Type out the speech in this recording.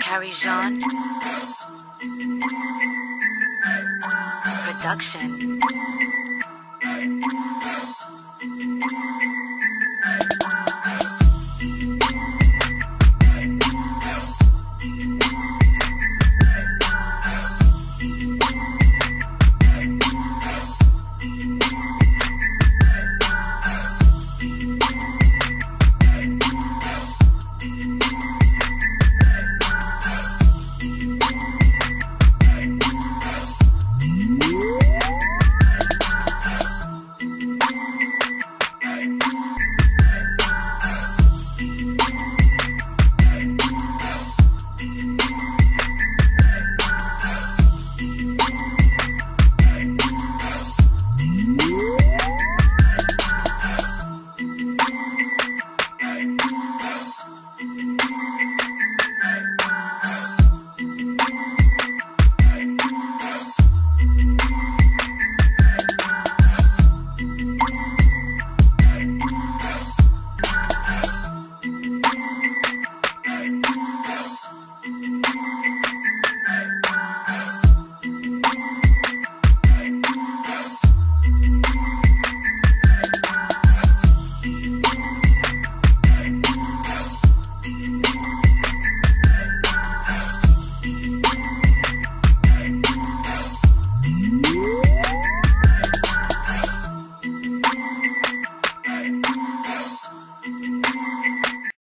Carry-Jean Production.